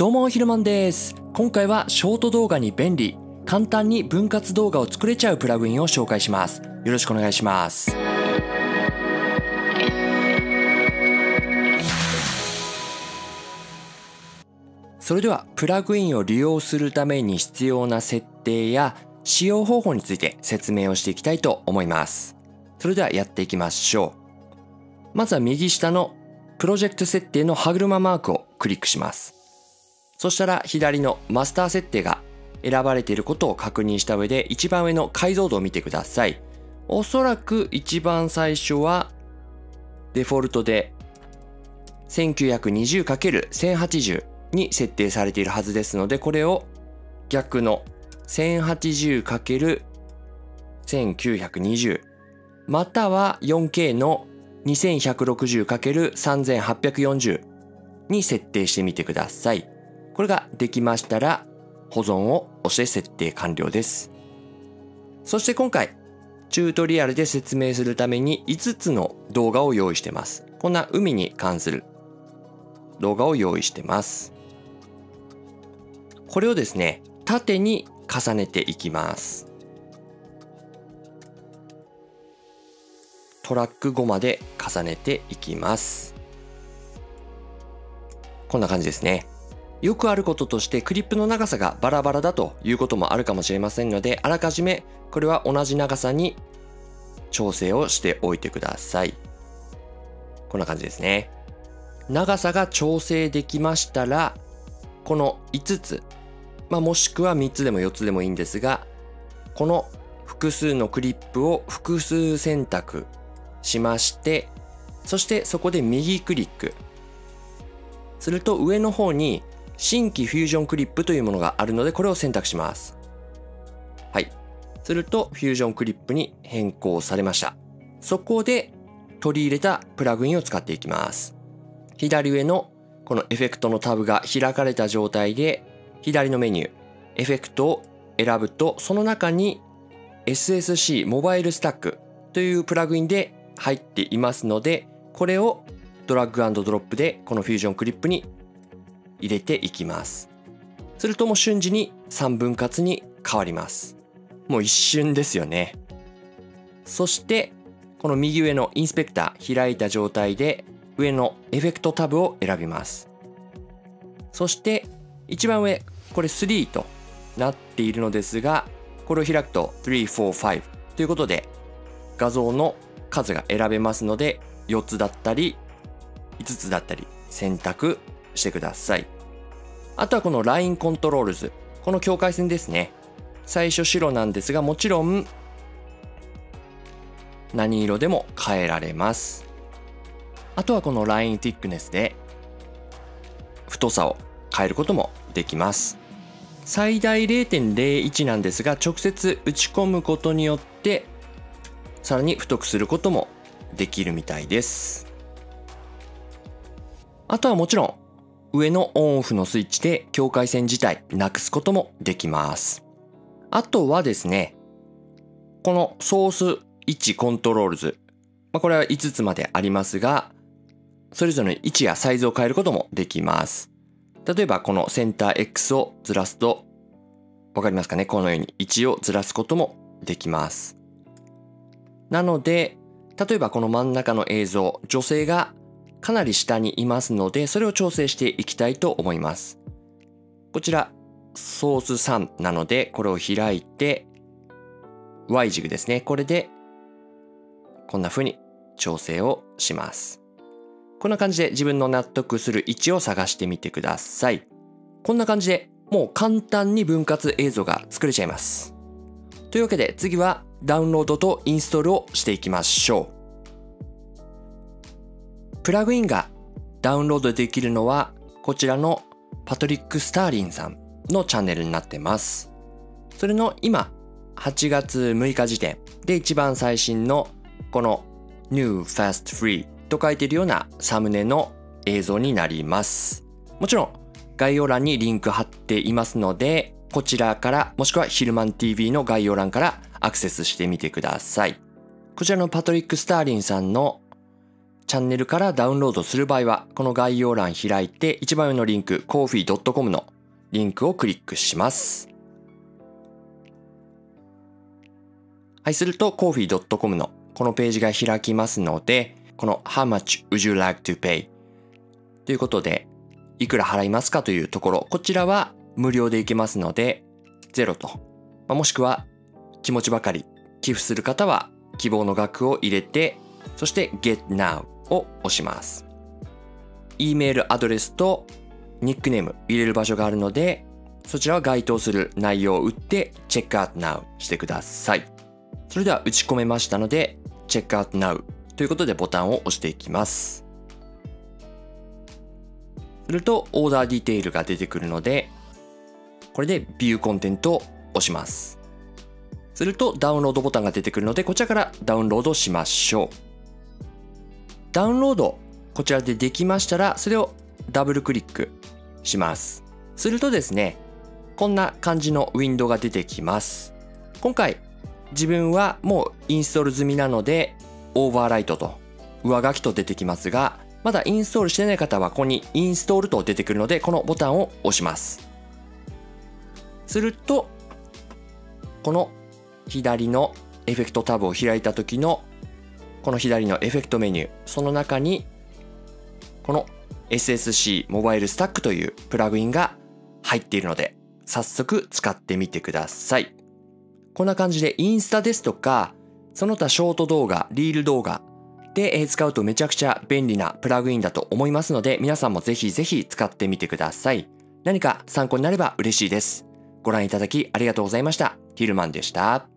どうもヒルマンです。今回はショート動画に便利、簡単に分割動画を作れちゃうプラグインを紹介します。よろしくお願いします。それではプラグインを利用するために必要な設定や使用方法について説明をしていきたいと思います。それではやっていきましょう。まずは右下のプロジェクト設定の歯車マークをクリックします。そしたら左のマスター設定が選ばれていることを確認した上で、一番上の解像度を見てください。おそらく一番最初はデフォルトで 1920×1080 に設定されているはずですので、これを逆の 1080×1920 または 4K の 2160×3840 に設定してみてください。これができましたら保存を押して設定完了です。そして今回チュートリアルで説明するために5つの動画を用意してます。こんな海に関する動画を用意してます。これをですね、縦に重ねていきます。トラック5まで重ねていきます。こんな感じですね。よくあることとして、クリップの長さがバラバラだということもあるかもしれませんので、あらかじめこれは同じ長さに調整をしておいてください。こんな感じですね。長さが調整できましたら、この5つ、もしくは3つでも4つでもいいんですが、この複数のクリップを複数選択しまして、そしてそこで右クリックすると上の方に新規フュージョンクリップというものがあるので、これを選択します。はい。すると、フュージョンクリップに変更されました。そこで取り入れたプラグインを使っていきます。左上のこのエフェクトのタブが開かれた状態で、左のメニュー、エフェクトを選ぶと、その中に SSC モバイルスタックというプラグインで入っていますので、これをドラッグ&ドロップでこのフュージョンクリップに入れていきます。するともう瞬時に3分割に変わります。もう一瞬ですよね。そしてこの右上のインスペクター開いた状態で上のエフェクトタブを選びます。そして一番上、これ3となっているのですが、これを開くと3、4、5ということで画像の数が選べますので、4つだったり5つだったり選択してください。あとはこのラインコントロールズ、この境界線ですね。最初白なんですが、もちろん何色でも変えられます。あとはこのラインティックネスで太さを変えることもできます。最大 0.01 なんですが、直接打ち込むことによってさらに太くすることもできるみたいです。あとはもちろん上のオンオフのスイッチで境界線自体なくすこともできます。あとはですね、このソース位置コントロールズ。これは5つまでありますが、それぞれの位置やサイズを変えることもできます。例えばこのセンター X をずらすと、わかりますかね？このように位置をずらすこともできます。なので、例えばこの真ん中の映像、女性がかなり下にいますので、それを調整していきたいと思います。こちら、ソース3なので、これを開いて、Y 軸ですね。これで、こんな風に調整をします。こんな感じで自分の納得する位置を探してみてください。こんな感じでもう簡単に分割映像が作れちゃいます。というわけで、次はダウンロードとインストールをしていきましょう。プラグインがダウンロードできるのはこちらのパトリック・スターリンさんのチャンネルになってます。それの今8月6日時点で一番最新のこの New Fast Free と書いているようなサムネの映像になります。もちろん概要欄にリンク貼っていますので、こちらからもしくはヒルマン TV の概要欄からアクセスしてみてください。こちらのパトリック・スターリンさんのチャンネルからダウンロードする場合は、この概要欄開いて一番上のリンク、ko-fi.com のリンクをクリックします。はい、すると ko-fi.com のこのページが開きますので、この How much would you like to pay? ということで、いくら払いますかというところ、こちらは無料でいけますので、0と、もしくは気持ちばかり寄付する方は希望の額を入れて、そして Get Now を押します。E メールアドレスとニックネーム入れる場所があるので、そちらは該当する内容を打ってチェックアウト Now してください。それでは打ち込めましたので、チェックアウト Now ということでボタンを押していきます。するとオーダーディテールが出てくるので、これでビューコンテントを押します。するとダウンロードボタンが出てくるので、こちらからダウンロードしましょう。ダウンロード、こちらでできましたら、それをダブルクリックします。するとですね、こんな感じのウィンドウが出てきます。今回自分はもうインストール済みなので、オーバーライトと上書きと出てきますが、まだインストールしてない方はここにインストールと出てくるので、このボタンを押します。すると、この左のエフェクトタブを開いた時の、この左のエフェクトメニュー、その中に、この SSC モバイルスタックというプラグインが入っているので、早速使ってみてください。こんな感じでインスタですとか、その他ショート動画、リール動画、で使うとめちゃくちゃ便利なプラグインだと思いますので、皆さんもぜひぜひ使ってみてください。何か参考になれば嬉しいです。ご覧いただきありがとうございました。ヒルマンでした。